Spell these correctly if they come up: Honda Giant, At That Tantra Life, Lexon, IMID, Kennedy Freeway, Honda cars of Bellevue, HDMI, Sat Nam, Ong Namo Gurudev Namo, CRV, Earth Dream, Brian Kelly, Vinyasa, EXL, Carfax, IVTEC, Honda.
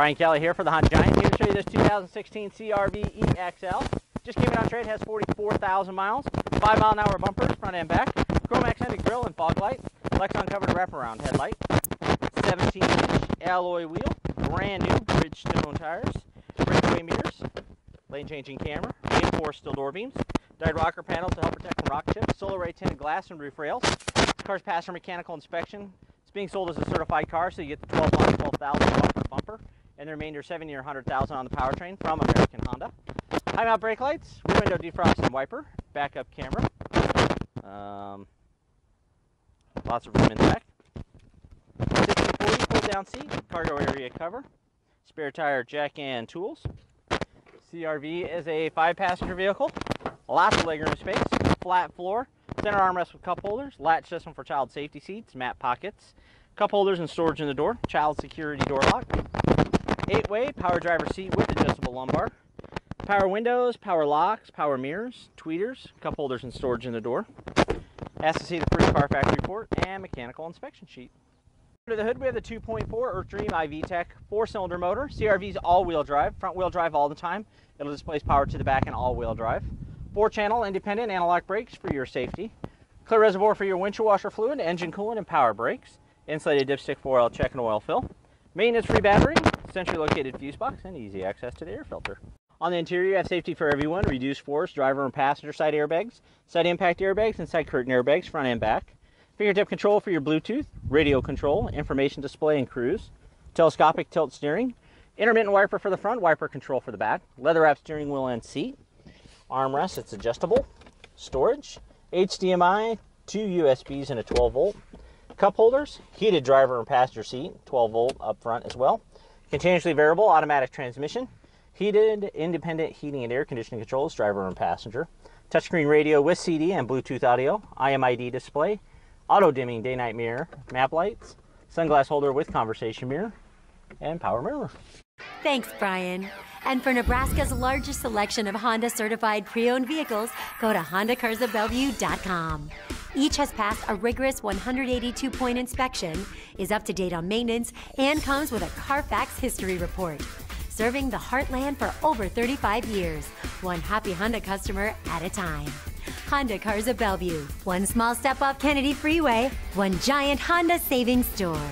Brian Kelly here for the Honda Giant. Here to show you this 2016 CRV EXL. Just came in on trade, has 44,000 miles, 5-mile-an-hour bumpers, front and back, chrome accented grille and fog lights, Lexon covered wraparound headlight, 17-inch alloy wheel, brand new Bridgestone tires, breakaway mirrors, lane-changing camera, reinforced steel door beams, dyed rocker panels to help protect from rock chips, solar array tinted glass and roof rails. This car's passed for mechanical inspection. It's being sold as a certified car, so you get the 12-month, 12,000 bumper, and the remainder 7-year, 100,000 on the powertrain from American Honda. High mount brake lights, rear window defrost and wiper, backup camera, lots of room in the back. 60/40 pull down seat, cargo area cover, spare tire jack and tools. CRV is a 5-passenger vehicle, lots of legroom space, flat floor, center armrest with cup holders, latch system for child safety seats, mat pockets, cup holders and storage in the door, child security door lock, 8-way power driver seat with adjustable lumbar, power windows, power locks, power mirrors, tweeters, cup holders and storage in the door. Has to see the free Carfax report and mechanical inspection sheet. Under the hood we have the 2.4 Earth Dream IVTEC 4-cylinder motor. CRV's all-wheel drive, front-wheel drive all the time. It'll displace power to the back and all-wheel drive. 4-channel independent anti-lock brakes for your safety. Clear reservoir for your windshield washer fluid, engine coolant and power brakes. Insulated dipstick for oil check and oil fill. Maintenance-free battery, centrally located fuse box, and easy access to the air filter. On the interior, you have safety for everyone, reduced force, driver and passenger side airbags, side impact airbags, and side curtain airbags, front and back. Fingertip control for your Bluetooth, radio control, information display and cruise, telescopic tilt steering, intermittent wiper for the front, wiper control for the back, leather-wrapped steering wheel and seat, armrest, it's adjustable, storage, HDMI, 2 USBs and a 12-volt, cup holders, heated driver and passenger seat, 12-volt up front as well, continuously variable automatic transmission, heated independent heating and air conditioning controls, driver and passenger, touchscreen radio with CD and Bluetooth audio, IMID display, auto dimming day-night mirror, map lights, sunglass holder with conversation mirror, and power mirror. Thanks, Brian. And for Nebraska's largest selection of Honda certified pre-owned vehicles, go to HondaCarsOfBellevue.com. Each has passed a rigorous 182-point inspection, is up to date on maintenance, and comes with a Carfax history report. Serving the heartland for over 35 years, one happy Honda customer at a time. Honda Cars of Bellevue, one small step off Kennedy Freeway, one giant Honda savings store.